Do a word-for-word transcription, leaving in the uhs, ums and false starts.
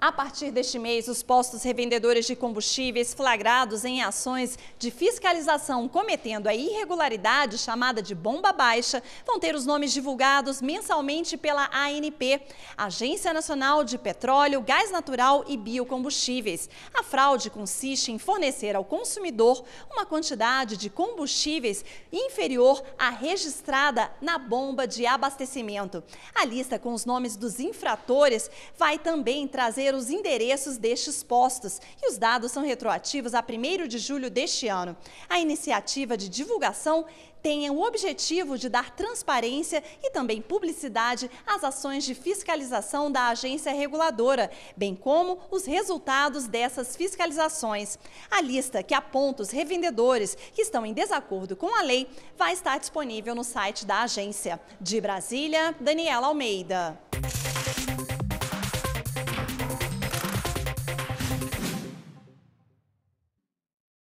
A partir deste mês, os postos revendedores de combustíveis flagrados em ações de fiscalização cometendo a irregularidade chamada de bomba baixa vão ter os nomes divulgados mensalmente pela A N P, Agência Nacional de Petróleo, Gás Natural e Biocombustíveis. A fraude consiste em fornecer ao consumidor uma quantidade de combustíveis inferior à registrada na bomba de abastecimento. A lista com os nomes dos infratores vai também trazer os endereços destes postos e os dados são retroativos a primeiro de julho deste ano. A iniciativa de divulgação tem o objetivo de dar transparência e também publicidade às ações de fiscalização da agência reguladora, bem como os resultados dessas fiscalizações. A lista que aponta os revendedores que estão em desacordo com a lei vai estar disponível no site da agência. De Brasília, Daniela Almeida.